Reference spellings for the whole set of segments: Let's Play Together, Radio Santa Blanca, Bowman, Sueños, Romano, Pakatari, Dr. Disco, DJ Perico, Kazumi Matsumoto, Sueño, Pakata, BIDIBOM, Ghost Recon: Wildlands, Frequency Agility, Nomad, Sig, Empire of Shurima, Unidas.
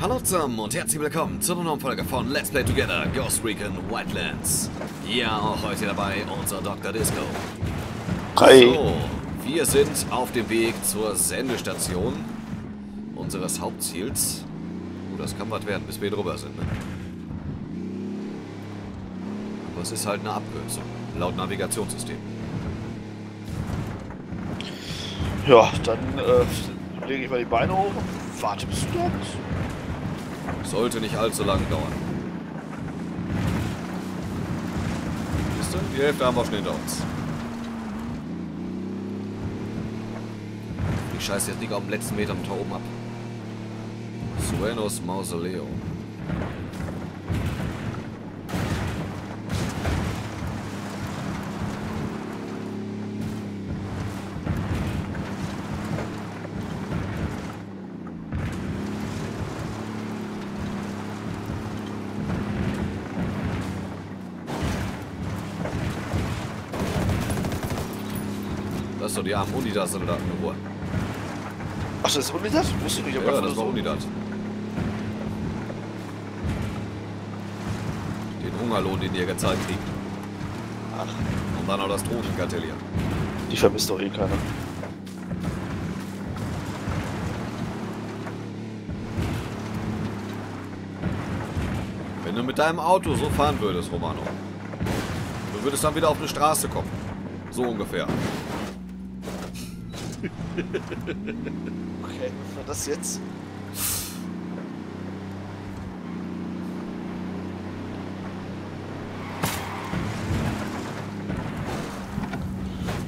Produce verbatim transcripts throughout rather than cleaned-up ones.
Hallo zusammen und herzlich willkommen zu einer neuen Folge von Let's Play Together, Ghost Recon: Wildlands. Ja, auch heute dabei unser Doktor Disco. Hi. So, wir sind auf dem Weg zur Sendestation unseres Hauptziels. Oh, das kann was werden, bis wir drüber sind. Ne? Aber es ist halt eine Abkürzung, laut Navigationssystem. Ja, dann äh, lege ich mal die Beine hoch und warte bis du da bist. Sollte nicht allzu lange dauern. Siehst du? Die Hälfte haben wir schon hinter uns. Ich scheiße jetzt nicht auf dem letzten Meter mit da oben ab. Sueños Mausoleo. Das ist doch die armen Unidas-Soldaten in Ruhe. Ach, das ist Unidas? Wusste ich nicht, aber ja, das war Unidas. Den Hungerlohn, den ihr gezahlt kriegt. Ach. Und dann auch das Drogenkartell hier. Die vermisst doch eh keiner. Wenn du mit deinem Auto so fahren würdest, Romano, du würdest dann wieder auf eine Straße kommen. So ungefähr. Okay, was war das jetzt?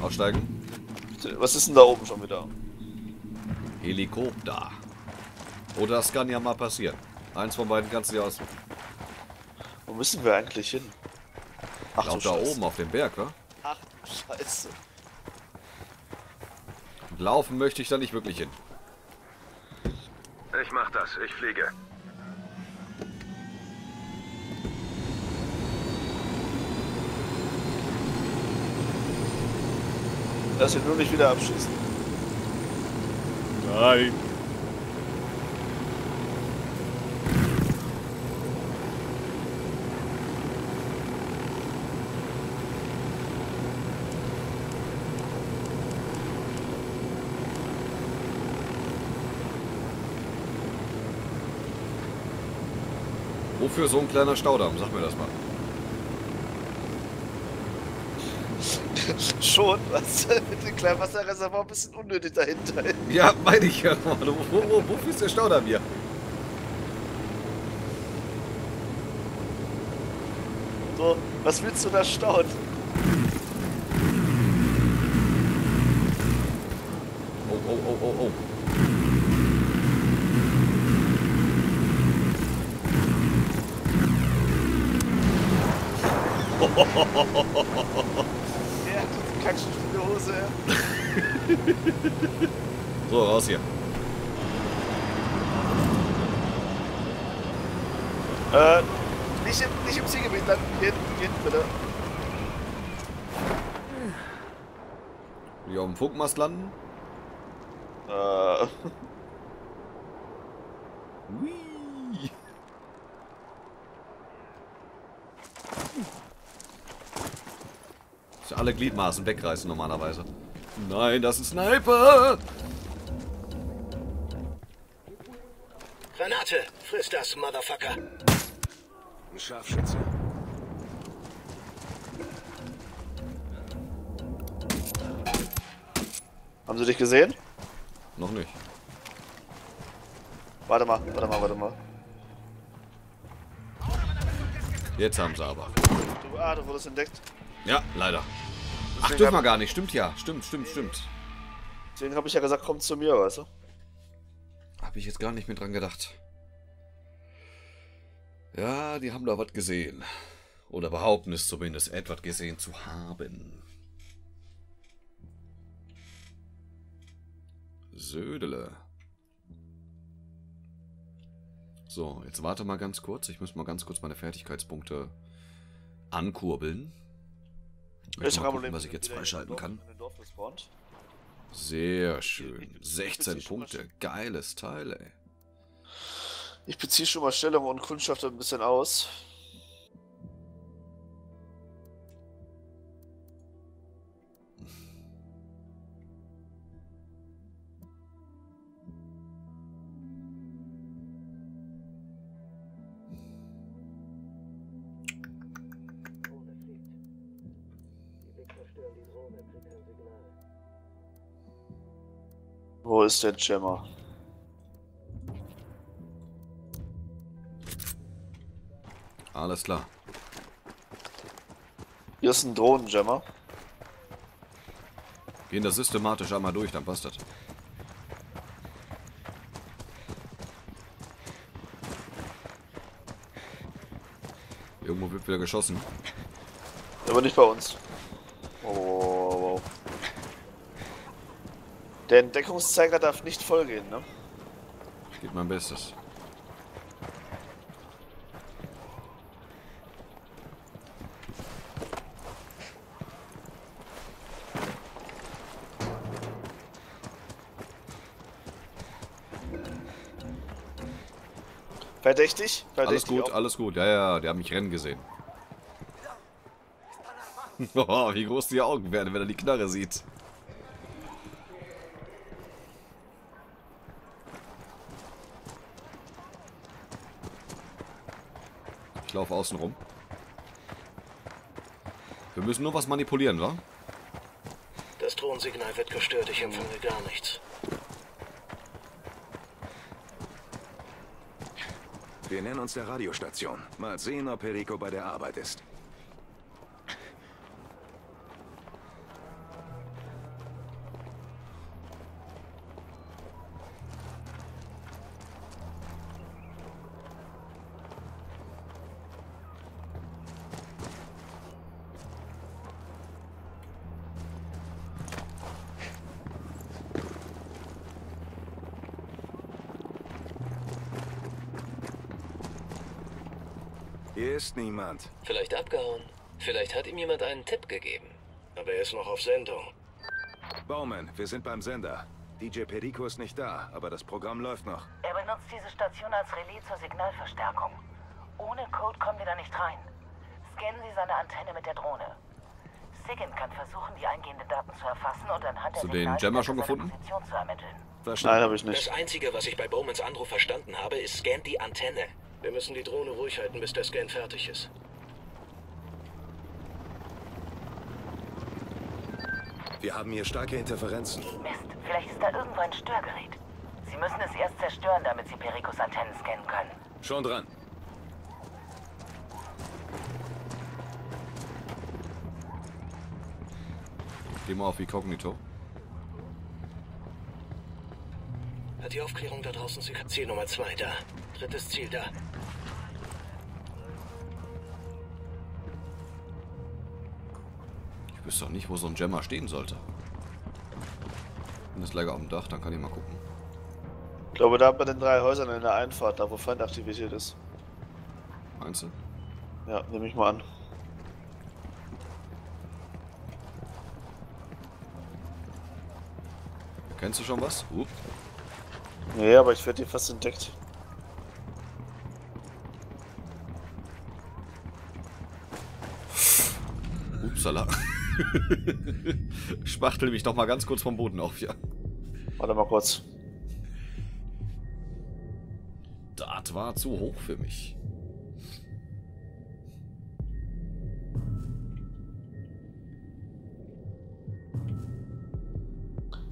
Aussteigen. Was ist denn da oben schon wieder? Helikopter. Oder das kann ja mal passieren. Eins von beiden kannst du dir aussuchen. Wo müssen wir eigentlich hin? Ach, da oben auf dem Berg, wa? Ach du Scheiße. Laufen möchte ich da nicht wirklich hin. Ich mach das, ich fliege. Lass ihn nur nicht wieder abschießen. Nein. Wofür so ein kleiner Staudamm? Sag mir das mal. Schon, was? Mit dem kleinen Wasserreservoir ein bisschen unnötig dahinter. Ja, meine ich ja. Wofür wo, wo ist der Staudamm hier? So, was willst du da stauen? Oh, oh, oh, oh, oh. Ja, diese kackstühle Hose. So, raus hier. Äh, nicht im, nicht im Zielgebiet, dann geht, geht bitte. Will ich auf dem Funkmast landen? Äh. Alle Gliedmaßen wegreißen normalerweise. Nein, das ist ein Sniper! Granate! Friss das, Motherfucker! Ein Scharfschütze. Haben sie dich gesehen? Noch nicht. Warte mal, warte mal, warte mal. Jetzt haben sie aber. Du, ah, du wurdest entdeckt. Ja, leider. Ach, dürfen wir gar nicht. Stimmt ja. Stimmt, stimmt, stimmt. Deswegen habe ich ja gesagt, komm zu mir, weißt du? Habe ich jetzt gar nicht mehr dran gedacht. Ja, die haben da was gesehen. Oder behaupten es zumindest, etwas gesehen zu haben. Södele. So, jetzt warte mal ganz kurz. Ich muss mal ganz kurz meine Fertigkeitspunkte ankurbeln. Ich mal gucken, was ich jetzt freischalten kann. Sehr schön. sechzehn Punkte. Geiles Teil, ey. Ich beziehe schon mal Stellung und kundschafte ein bisschen aus. Wo ist der Jammer? Alles klar. Hier ist ein Drohnenjammer. Gehen das systematisch einmal durch, dann passt das. Irgendwo wird wieder geschossen. Aber nicht bei uns. Oh, wow. Der Entdeckungszeiger darf nicht vollgehen, ne? Ich gebe mein Bestes. Verdächtig? Verdächtig? Alles gut, auch. Alles gut. Ja, ja, die haben mich rennen gesehen. Oh, wie groß die Augen werden, wenn er die Knarre sieht. Ich laufe außen rum. Wir müssen nur was manipulieren, wa? Das Drohnensignal wird gestört, ich empfange gar nichts. Wir nähern uns der Radiostation. Mal sehen, ob Perico bei der Arbeit ist. Hier ist niemand. Vielleicht abgehauen. Vielleicht hat ihm jemand einen Tipp gegeben. Aber er ist noch auf Sendung. Bowman, wir sind beim Sender. D J Perico ist nicht da, aber das Programm läuft noch. Er benutzt diese Station als Relais zur Signalverstärkung. Ohne Code kommen wir da nicht rein. Scannen Sie seine Antenne mit der Drohne. Siggen kann versuchen, die eingehenden Daten zu erfassen und anhand der Signalverstärkung seine Position zu ermitteln. Nein, habe ich nicht. Das Einzige, was ich bei Bowmans Anruf verstanden habe, ist, scannt die Antenne. Wir müssen die Drohne ruhig halten, bis der Scan fertig ist. Wir haben hier starke Interferenzen. Mist, vielleicht ist da irgendwo ein Störgerät. Sie müssen es erst zerstören, damit Sie Pericos Antennen scannen können. Schon dran. Geh mal auf Inkognito. Hat die Aufklärung da draußen Ziel Nummer zwei da. Drittes Ziel da. Ich wüsste doch nicht, wo so ein Jammer stehen sollte. Wenn das Lager auf dem Dach, dann kann ich mal gucken. Ich glaube, da bei den drei Häusern in der Einfahrt, da wo Feind aktiviert ist. Meinst du? Ja, nehme ich mal an. Kennst du schon was? Uh. Nee, aber ich werde hier fast entdeckt. Upsala. Spachtel mich doch mal ganz kurz vom Boden auf hier. Warte mal kurz. Das war zu hoch für mich.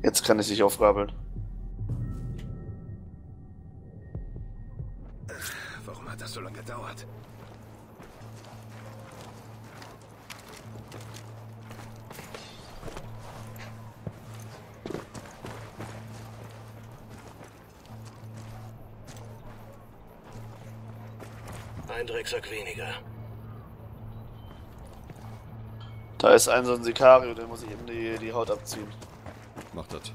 Jetzt kann ich dich aufrabbeln. So lange gedauert. Ein Drecksack weniger. Da ist ein so ein Sikario, den muss ich eben die, die Haut abziehen. Macht das.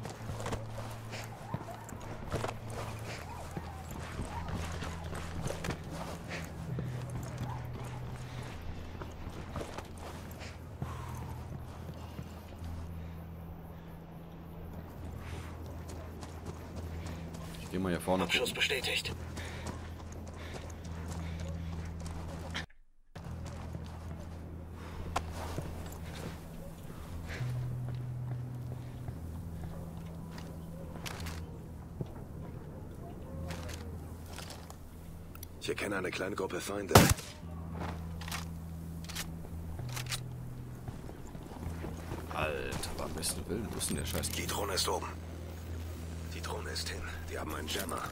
Abschuss bestätigt. Ich erkenne eine kleine Gruppe Feinde. Alter, beim besten Willen, wo ist denn der Scheiß? Die Drohne ist oben. Die Drohne ist hin. Die haben einen Jammer.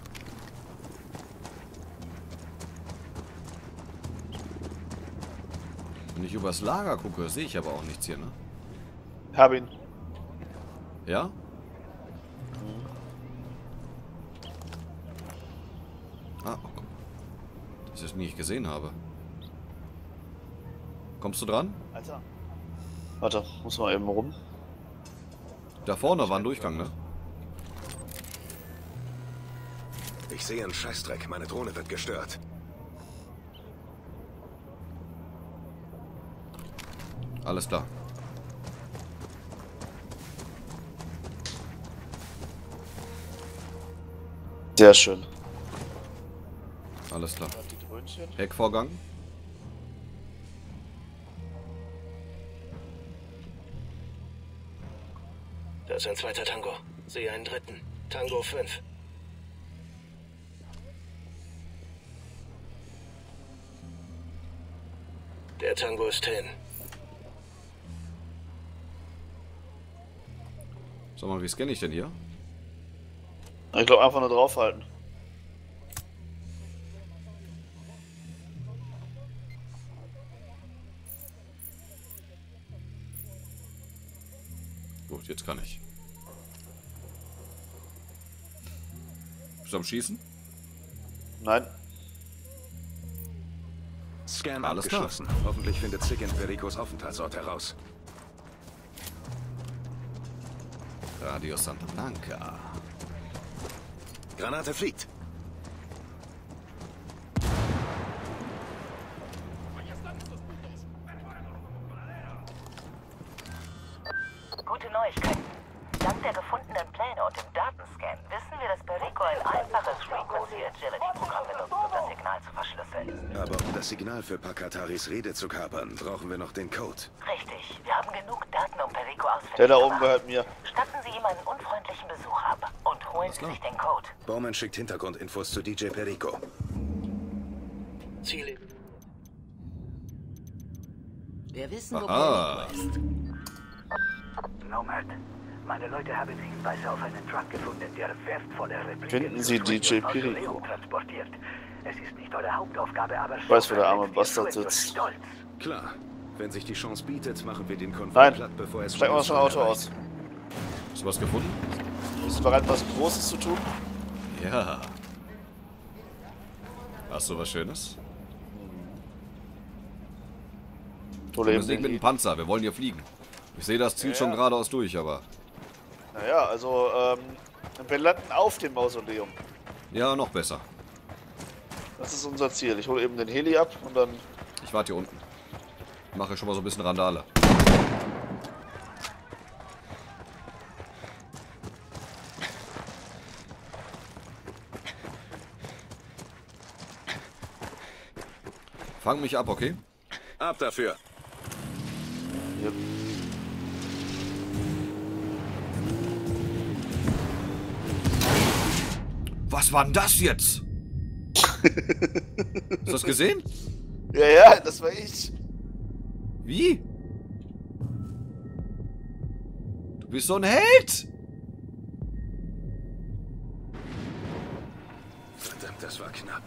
Wenn ich übers Lager gucke, sehe ich aber auch nichts hier, ne? Hab ihn. Ja? Ah, okay. Dass ich es nicht gesehen habe. Kommst du dran? Alter. Warte, muss mal eben rum. Da vorne war ein Durchgang, ne? Ich sehe einen Scheißdreck. Meine Drohne wird gestört. Alles klar. Sehr schön. Alles klar. Heckvorgang. Da ist ein zweiter Tango. Sehe einen dritten. Tango fünf. Der Tango ist hin. Sag mal, wie scanne ich denn hier? Ich glaube, einfach nur draufhalten. Gut, jetzt kann ich. Bist du am Schießen? Nein. Scan abgeschlossen. Hoffentlich findet Sig in Pericos Aufenthaltsort heraus. Radio Santa Blanca. Granate fliegt. Gute Neuigkeiten. Dank der gefundenen Pläne und dem Datenscan wissen wir, dass Perico ein einfaches Frequency Agility Programm benutzt, um das Signal zu verschlüsseln. Aber um das Signal für Pakataris Rede zu kapern, brauchen wir noch den Code. Richtig. Wir haben genug Daten, um Perico ausfindig zu machen. Der da oben gehört mir. Einen unfreundlichen Besuch ab und holen Sie sich den Code. Bowman schickt Hintergrundinfos zu D J Perico. Ziele. Wir wissen, wo Perico ist. Nomad, meine Leute haben Hinweise auf einen Truck gefunden, der wertvolle Replika. Finden Sie D J Perico. Es ist nicht eure Hauptaufgabe, aber ich weiß, wo der arme Bastard sitzt. Klar, wenn sich die Chance bietet, machen wir den Konvoi platt, bevor es steigen wir schon Auto aus. Hast du was gefunden? Bist du bereit, was Großes zu tun? Ja. Hast du was Schönes? Wir sind mit dem Panzer, wir wollen hier fliegen. Ich sehe das Ziel ja, schon ja. geradeaus durch, aber... Naja, also, ähm... wir landen auf dem Mausoleum. Ja, noch besser. Das ist unser Ziel. Ich hole eben den Heli ab und dann... Ich warte hier unten. Ich mache schon mal so ein bisschen Randale. Fang mich ab, okay? Ab dafür. Ja. Was war denn das jetzt? Hast du das gesehen? Ja, ja, das war ich. Wie? Du bist so ein Held! Verdammt, das war knapp.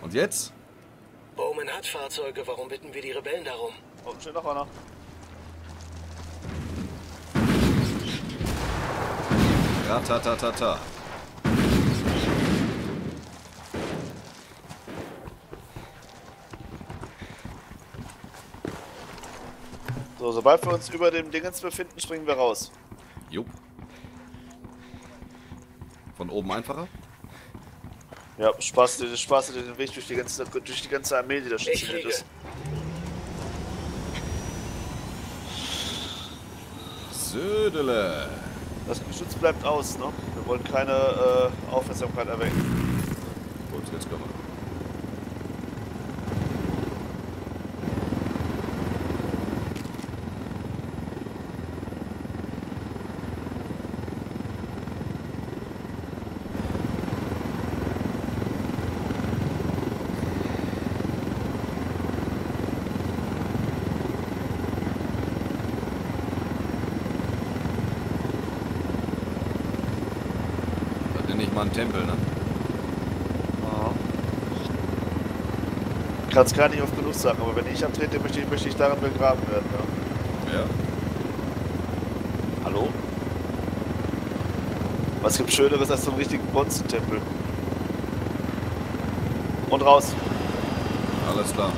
Und jetzt? Bowman hat Fahrzeuge, warum bitten wir die Rebellen darum? Oh, schön noch einer. Ratatatata. So, sobald wir uns über dem Dingens befinden, springen wir raus. Jo. Von oben einfacher? Ja, Spaß dir den Weg durch die ganze, durch die ganze Armee, die da stationiert ist. Södele. Das Geschütz bleibt aus, ne? Wir wollen keine äh, Aufmerksamkeit erwecken. Gut, jetzt können wir. mal einen Tempel, ne? Ich kann es gar nicht oft genug sagen, aber wenn ich antrete, möchte ich, möchte ich daran begraben werden, ne? Ja. Hallo? Was gibt Schöneres als so einen richtigen Bonzen-Tempel? Und raus. Alles klar.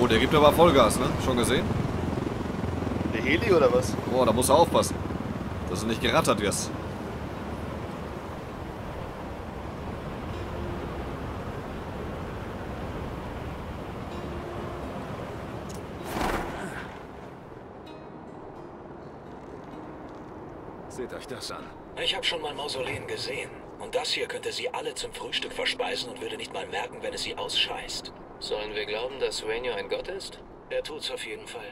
Oh, der gibt aber Vollgas, ne? Schon gesehen? Eine Heli oder was? Boah, da musst du aufpassen, dass du nicht gerattert wirst. Seht euch das an. Ich habe schon mal Mausoleen gesehen. Und das hier könnte sie alle zum Frühstück verspeisen und würde nicht mal merken, wenn es sie ausscheißt. Sollen wir glauben, dass Sueños ein Gott ist? Er tut's auf jeden Fall.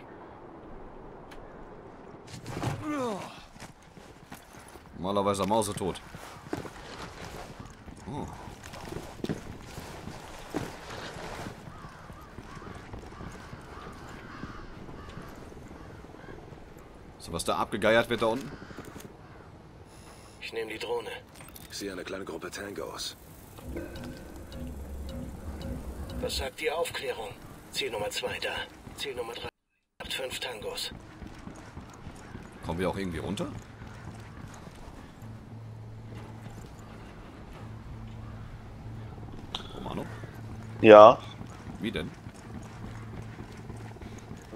Normalerweise mausetot. Oh. So, was da abgegeiert wird da unten? Ich nehme die Drohne. Ich sehe eine kleine Gruppe Tangos. Was sagt die Aufklärung? Ziel Nummer zwei da. Ziel Nummer drei. Acht, fünf Tangos. Kommen wir auch irgendwie runter? Romano? Ja. Wie denn?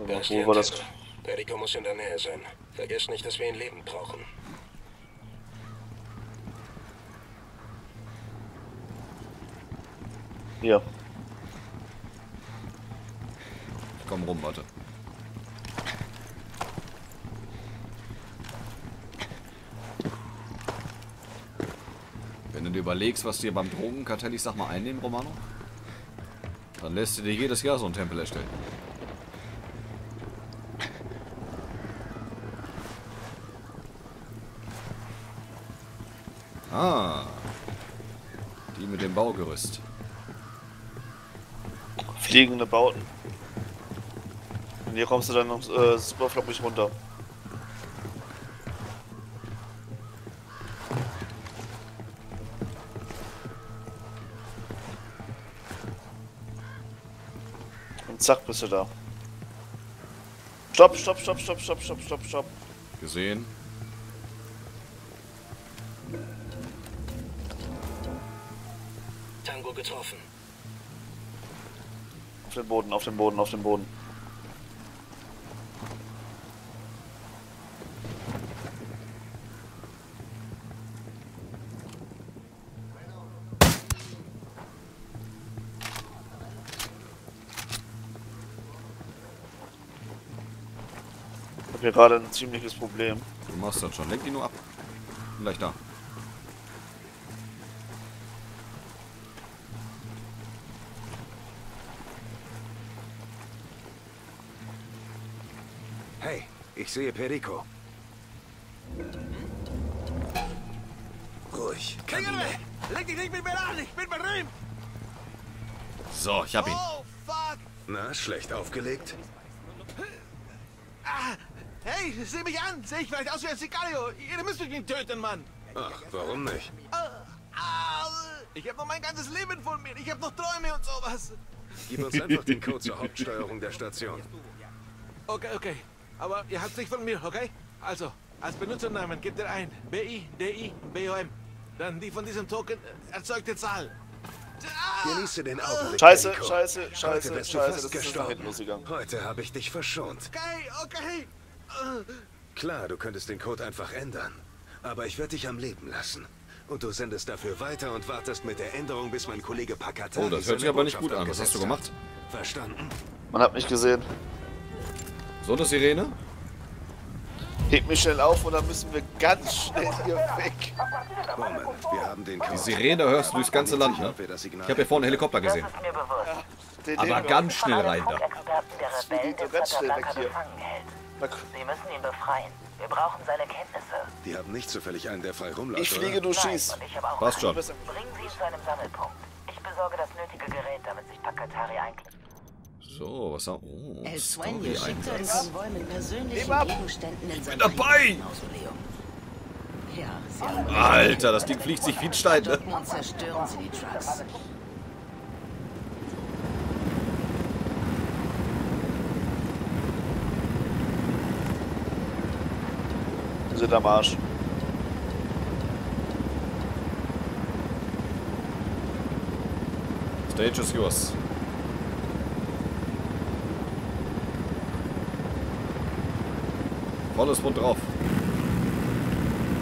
Da ist Wo war das? Perico muss in der Nähe sein. Vergesst nicht, dass wir ihn lebend brauchen. Hier. Ich komm rum, warte. Wenn du dir überlegst, was dir beim Drogenkartell, ich sag mal, einnehmen, Romano, dann lässt du dir jedes Jahr so einen Tempel erstellen. Ah. Die mit dem Baugerüst. Fliegende Bauten. Und hier kommst du dann äh, super floppig runter. Und zack, bist du da. Stopp, stopp, stopp, stopp, stopp, stopp, stopp, stopp. Gesehen. Tango getroffen. Auf den Boden, auf den Boden, auf den Boden. Ich hab hier gerade ein ziemliches Problem. Du machst das schon, lenk die nur ab. Vielleicht da. Ich sehe Perico. Ruhig, Kabine. Leg dich nicht mit mir an, ich bin berühmt. So, ich hab ihn. Oh, fuck. Na, schlecht aufgelegt. Ah, hey, sieh mich an. Sehe ich vielleicht aus wie ein Sicario. Ihr müsst mich töten, Mann. Ach, warum nicht? Ich hab noch mein ganzes Leben vor mir. Ich hab noch Träume und sowas. Gib uns einfach den Code zur Hauptsteuerung der Station. Okay, okay. Aber ihr habt nicht von mir, okay? Also, als Benutzernamen gebt ihr ein B I D I B O M. Dann die von diesem Token erzeugte Zahl. Genieße den Augenblick. Scheiße, Perico. Scheiße, scheiße, Heute scheiße, das ist gestorben. Heute habe ich dich verschont. Okay, okay. Klar, du könntest den Code einfach ändern. Aber ich werde dich am Leben lassen. Und du sendest dafür weiter und wartest mit der Änderung, bis mein Kollege Pakata... Oh, das hört sich aber nicht gut an. Was hast du gemacht? Verstanden? Man hat mich gesehen. So, eine Sirene? Hebt mich schnell auf, oder müssen wir ganz schnell hier weg? Bowman, wir haben den Die Sirene hörst du durchs ganze Land, ne? Ich habe hier vorne einen Helikopter gesehen. Ja, aber ganz schnell rein da. Sie müssen ihn befreien. Wir brauchen seine Kenntnisse. Die haben nicht zufällig einen, der frei rumläuft. Ich fliege, du schießt. Passt schon. Bringen Sie ihn zu einem Sammelpunkt. Ich besorge das nötige Gerät, damit sich Pakatari einklingt. So, was haben wir? Oh, El Sueño schickt uns von Bäumen persönlichen Gegenständen in sein Mausoleum. Ja, sie haben Alter, das Ding fliegt sich wie ein Stein, ne? Und zerstören sie die Trucks. Wir sind am Arsch. Stage is yours. Volles Mund drauf.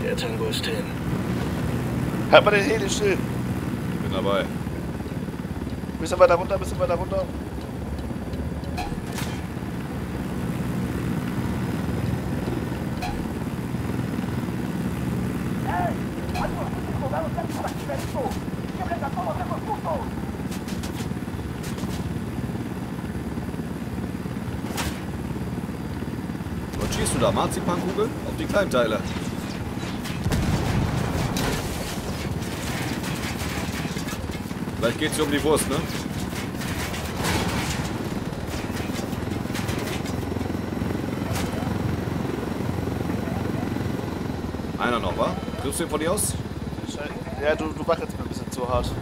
Der Tango ist hin. Halt mal den Heli still. Ich bin dabei. Bisschen weiter runter, bisschen weiter runter. Schießt du da Marzipankugel auf die Kleinteile? Vielleicht geht's hier um die Wurst, ne? Einer noch, wa? Triffst du den von dir aus? Ja, du, du wackelst mir ein bisschen zu hart.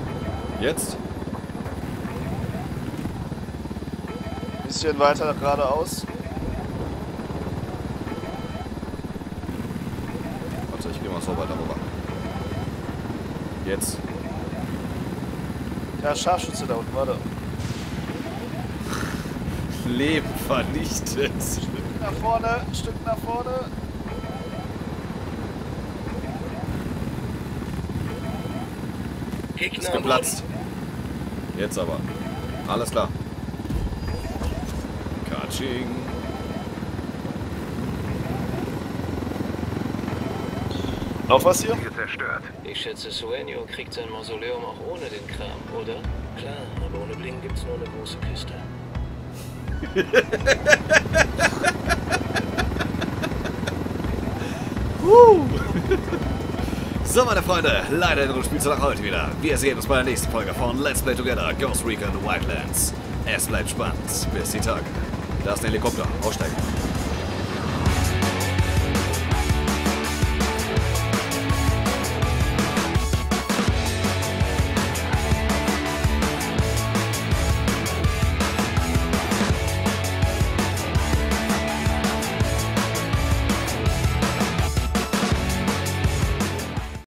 Jetzt? Ein bisschen weiter geradeaus. So, weiter rüber. Jetzt. Ja, Scharfschütze da unten, warte. Leben vernichtet. Stück nach vorne, Stück nach vorne. Ist geplatzt. Jetzt aber. Alles klar. Katsching. Noch was hier? Zerstört. Ich schätze, Sueño kriegt sein Mausoleum auch ohne den Kram, oder? Klar, aber ohne Bling gibt's nur eine große Kiste. uh. So, meine Freunde, leider in der Spielzeit nach heute wieder. Wir sehen uns bei der nächsten Folge von Let's Play Together, Ghost Recon: Wildlands. Es bleibt spannend. Bis die Tage. Da ist ein Helikopter. Aussteigen.